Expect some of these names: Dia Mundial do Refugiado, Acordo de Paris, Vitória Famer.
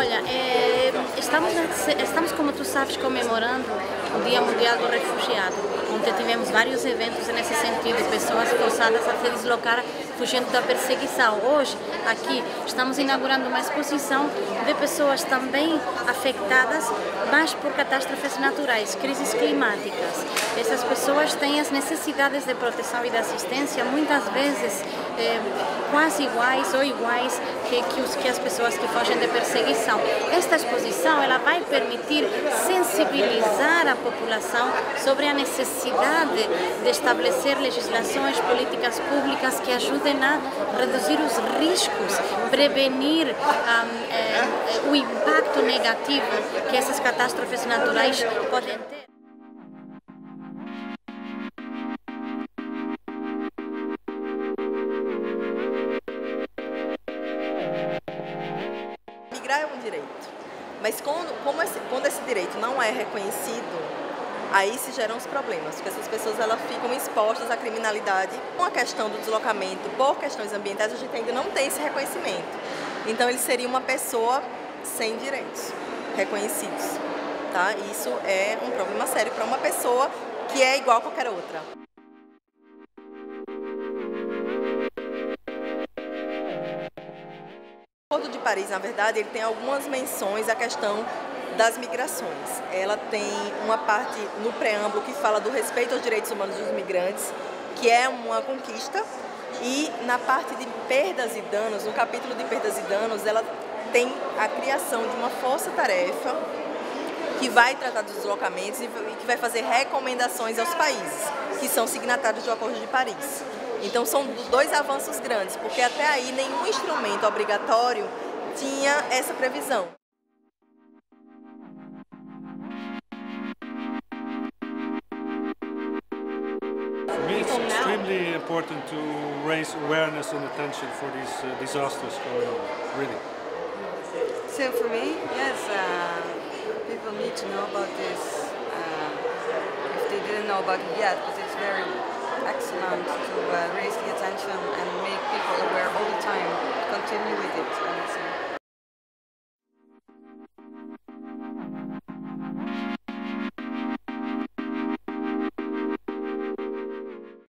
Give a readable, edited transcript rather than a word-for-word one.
Olha, estamos, como tu sabes, comemorando o Dia Mundial do Refugiado. Ontem tivemos vários eventos nesse sentido, pessoas forçadas a se deslocar fugindo da perseguição. Hoje, aqui, estamos inaugurando uma exposição de pessoas também afetadas, mas por catástrofes naturais, crises climáticas. Essas pessoas têm as necessidades de proteção e de assistência, muitas vezes quase iguais ou iguais que as pessoas que fogem de perseguição. Esta exposição ela vai permitir sensibilizar a população sobre a necessidade de estabelecer legislações, políticas públicas que ajudem a reduzir os riscos, prevenir o impacto negativo que essas catástrofes naturais podem ter. Migrar é um direito, mas quando esse direito não é reconhecido, aí se geram os problemas, porque essas pessoas elas ficam expostas à criminalidade com a questão do deslocamento, por questões ambientais, a gente ainda não tem esse reconhecimento. Então ele seria uma pessoa sem direitos reconhecidos, tá? Isso é um problema sério para uma pessoa que é igual a qualquer outra. O Acordo de Paris, na verdade, ele tem algumas menções à questão das migrações. Ela tem uma parte no preâmbulo que fala do respeito aos direitos humanos dos migrantes, que é uma conquista, e na parte de perdas e danos, no capítulo de perdas e danos, ela tem a criação de uma força-tarefa que vai tratar dos deslocamentos e que vai fazer recomendações aos países que são signatários do Acordo de Paris. Então são dois avanços grandes, porque até aí nenhum instrumento obrigatório tinha essa previsão. It's extremely important to raise awareness and attention for these disasters going on, really. So for me, yes, people need to know about this. If they didn't know about it yet, but it's very excellent to raise the attention and make people aware all the time, continue with it.